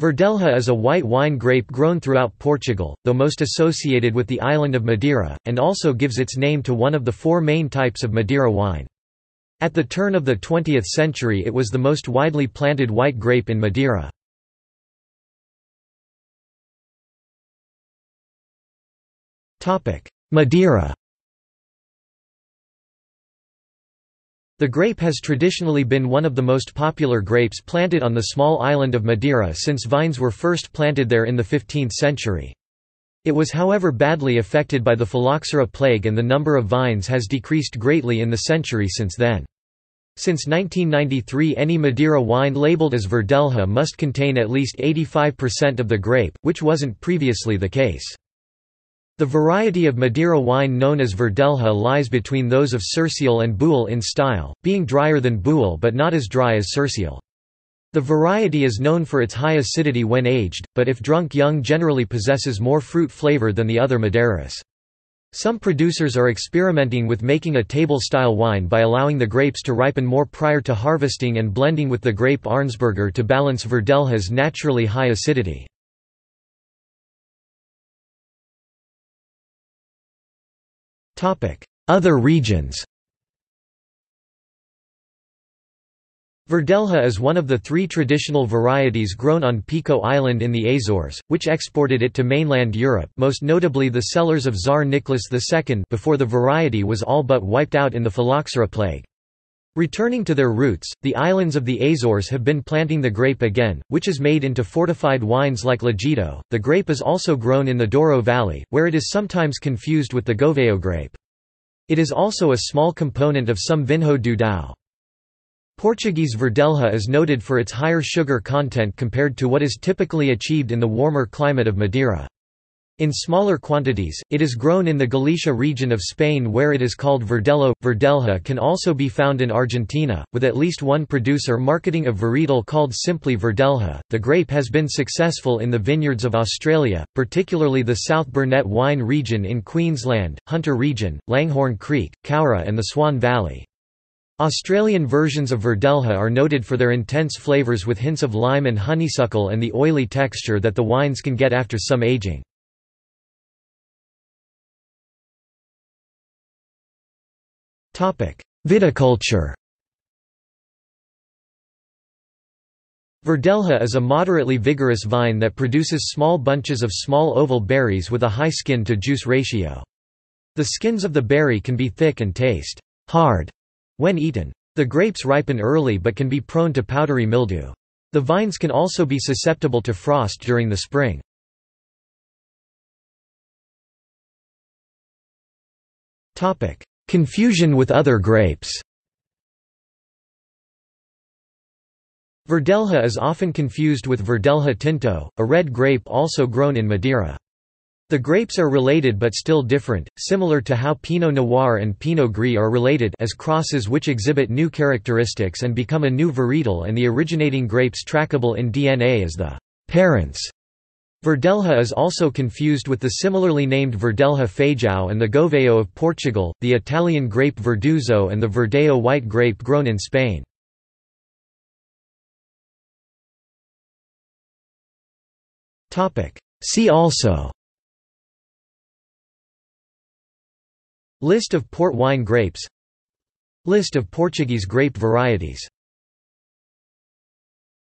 Verdelho is a white wine grape grown throughout Portugal, though most associated with the island of Madeira, and also gives its name to one of the four main types of Madeira wine. At the turn of the 20th century it was the most widely planted white grape in Madeira. Madeira. The grape has traditionally been one of the most popular grapes planted on the small island of Madeira since vines were first planted there in the 15th century. It was however badly affected by the phylloxera plague, and the number of vines has decreased greatly in the century since then. Since 1993, any Madeira wine labeled as Verdelho must contain at least 85% of the grape, which wasn't previously the case. The variety of Madeira wine known as Verdelho lies between those of Sercial and Bual in style, being drier than Bual but not as dry as Sercial. The variety is known for its high acidity when aged, but if drunk young generally possesses more fruit flavor than the other Madeiras. Some producers are experimenting with making a table-style wine by allowing the grapes to ripen more prior to harvesting and blending with the grape Arnsberger to balance Verdelho's naturally high acidity. Other regions. Verdelho is one of the three traditional varieties grown on Pico Island in the Azores, which exported it to mainland Europe, most notably the cellars of Tsar Nicholas II before the variety was all but wiped out in the phylloxera plague. Returning to their roots, the islands of the Azores have been planting the grape again, which is made into fortified wines like Legítimo. The grape is also grown in the Douro Valley, where it is sometimes confused with the Gouveio grape. It is also a small component of some Vinho do Dão. Portuguese Verdelho is noted for its higher sugar content compared to what is typically achieved in the warmer climate of Madeira. In smaller quantities, it is grown in the Galicia region of Spain where it is called Verdelho. Verdelho can also be found in Argentina, with at least one producer marketing a varietal called simply Verdelho. The grape has been successful in the vineyards of Australia, particularly the South Burnett wine region in Queensland, Hunter region, Langhorne Creek, Cowra and the Swan Valley. Australian versions of Verdelho are noted for their intense flavours with hints of lime and honeysuckle and the oily texture that the wines can get after some aging. Viticulture. Verdelho is a moderately vigorous vine that produces small bunches of small oval berries with a high skin-to-juice ratio. The skins of the berry can be thick and taste hard when eaten. The grapes ripen early but can be prone to powdery mildew. The vines can also be susceptible to frost during the spring. Confusion with other grapes. Verdelho is often confused with Verdelho tinto, a red grape also grown in Madeira. The grapes are related but still different, similar to how Pinot Noir and Pinot Gris are related as crosses which exhibit new characteristics and become a new varietal, and the originating grapes trackable in DNA as the parents. Verdelho is also confused with the similarly named Verdelho Fajão and the Gouveio of Portugal, the Italian grape Verduzzo and the Verdeo white grape grown in Spain. See also: List of port wine grapes, List of Portuguese grape varieties.